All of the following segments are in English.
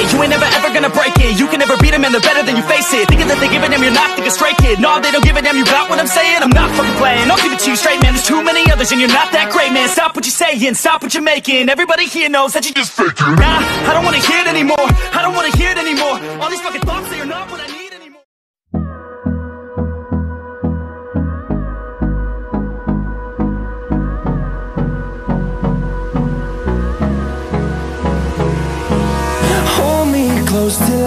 it. You ain't never ever gonna break it. You can never beat them and they're better than you, face it. Thinking that they give a damn, you're not thinking straight, kid. No, they don't give a damn, you got what I'm saying? I'm not fucking playing, I'll give it to you straight, man. There's too many others and you're not that great, man. Stop what you're saying, stop what you're making. Everybody here knows that you just faking. Nah, I don't wanna hear it anymore, I don't wanna hear it anymore. All these fucking thoughts, they are not what I need. Close till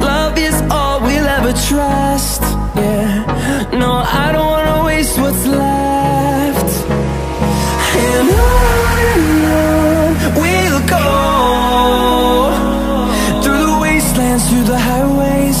love is all we'll ever trust. Yeah, no, I don't wanna waste what's left. And on we'll go, through the wastelands, through the highways,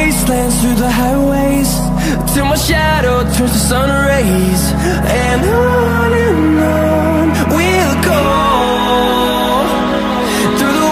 go, through the wastelands, through the highways. And on we'll go.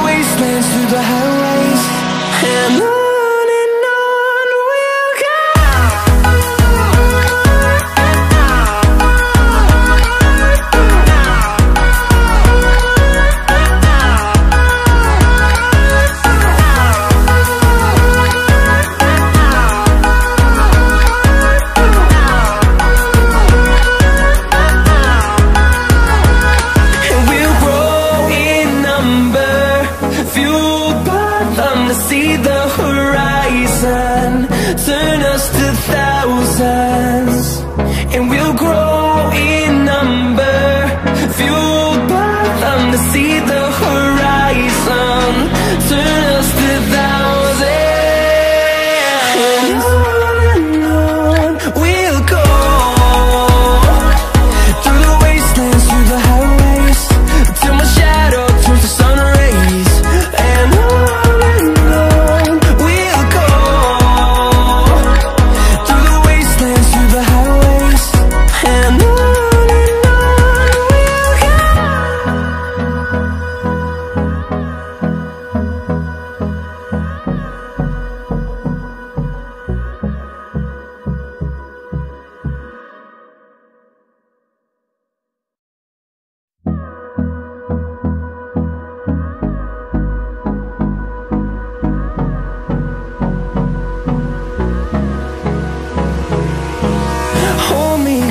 Turn us to thousands, and we'll grow in number, fueled by them to see the horizon. Turn us to thousands, and on we'll go, through the wastelands, through the highways, till my shadow turns to sun rays.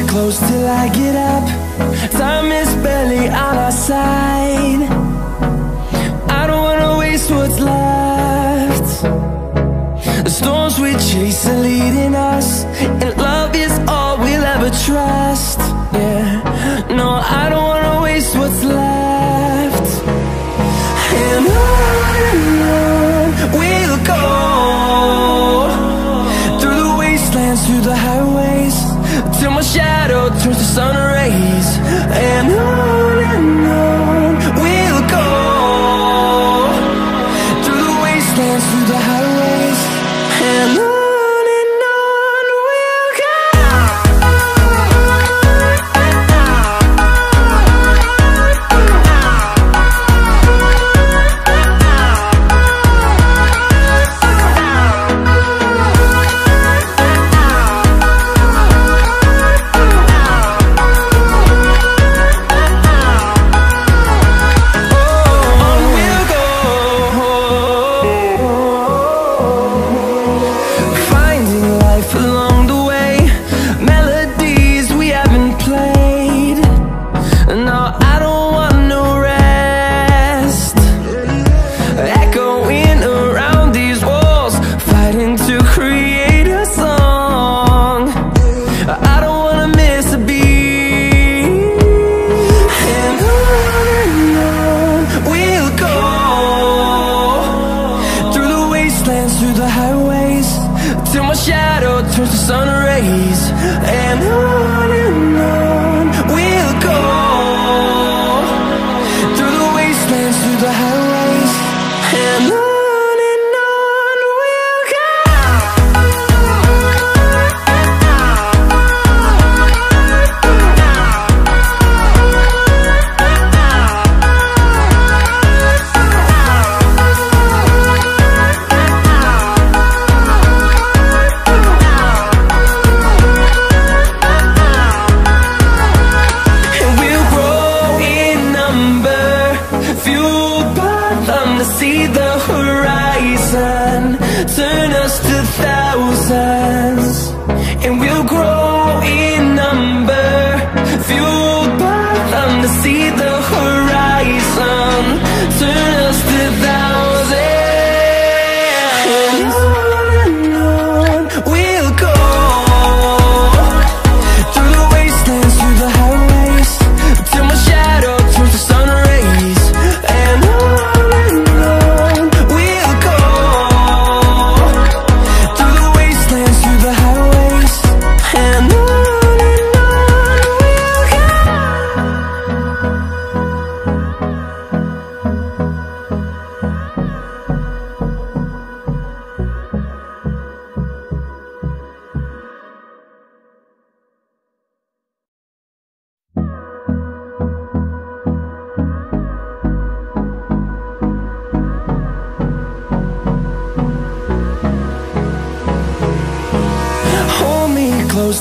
Close till I get up, time is barely on our side. I don't wanna waste what's left. The storms we chase are leading us, and love is all we'll ever trust. Yeah, no, I don't wanna waste what's left. And on we'll go, through the wastelands, through the highways, till my shadow turns to sun rays. And on we'll go, through the wastelands, through the highways. And on we'll go. and on we'll go, through the wastelands, through the highways, and on we'll go. See the horizon, turn us to thousands, and we'll grow in number, fueled by them to see the horizon, turn us to thousands, and on we'll go, through the wastelands, through the highways, till my shadow turns to sun rays, and close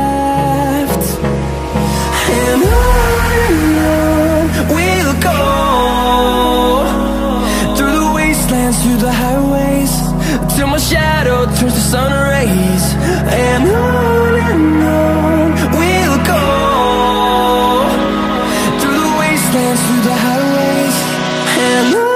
And on we'll go, through the wastelands, through the highways, till my shadow turns to sun rays, and on we'll go, through the wastelands, through the highways, and on we'll go.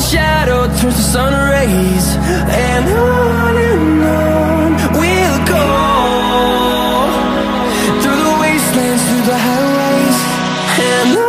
Shadow turns to sun rays, and on we'll go, through the wastelands, through the highways, and on we'll go.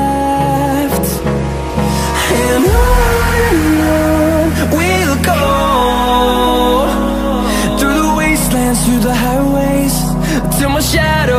left. And on we'll go, through the wastelands, through the highways, till my shadow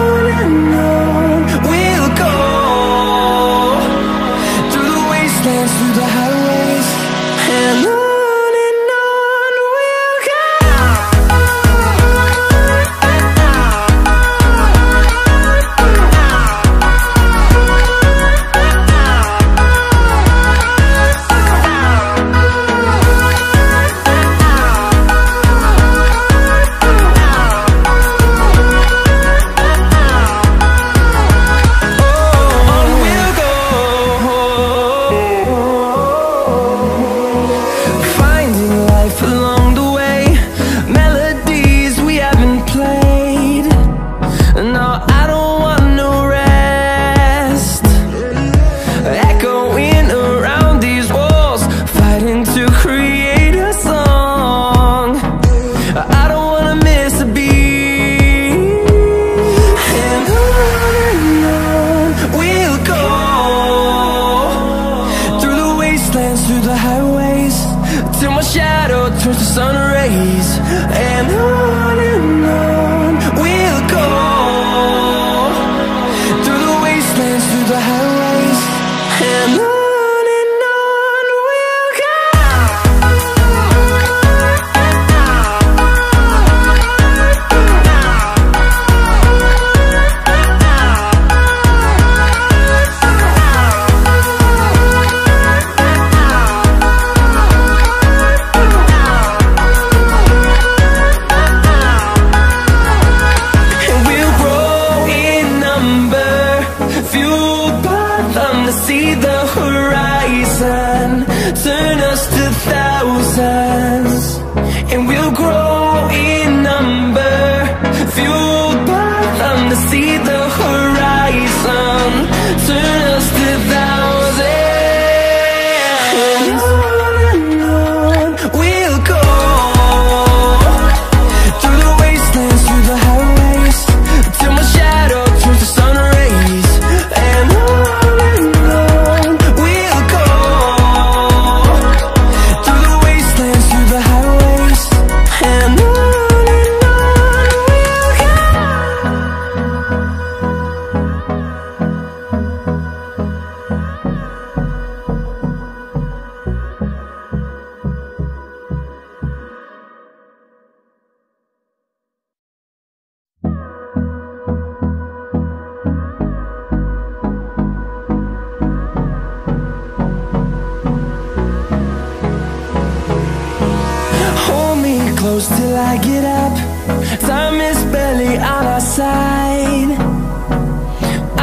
we'll go, through the wastelands, through the highways, and on. Through the highways, till my shadow turns to sun rays. And on we'll go, through the wastelands, through the highways, and on. See the horizon, turn us to thousands, and we'll grow in number, fueled by them to see the horizon, turn us to thousands. And on we'll go, through the wastelands, through the highways, till my shadow turns to sun rays. And on close till I get up. Time is barely on our side.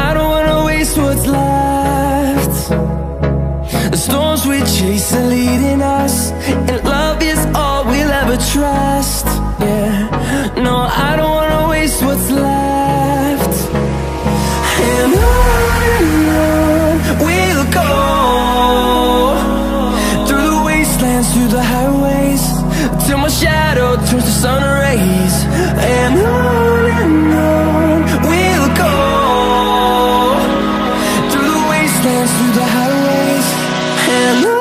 I don't wanna waste what's left. The storms we chase are leading us, and love is all we'll ever trust. Yeah, no, I don't wanna waste what's left. And on we'll go, through the wastelands, through the highways, till my shadow turns to sun rays. And on we'll go, through the wastelands, through the highways, and on.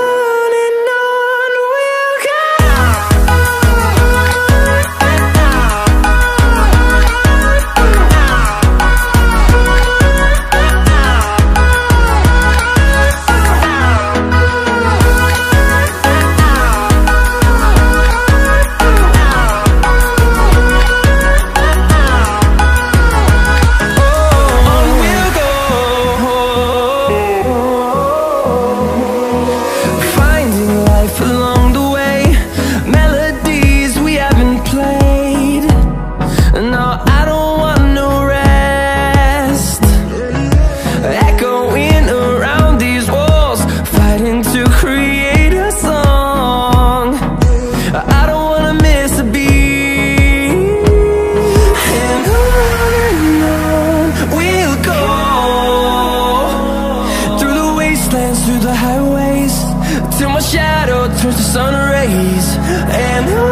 sun rays and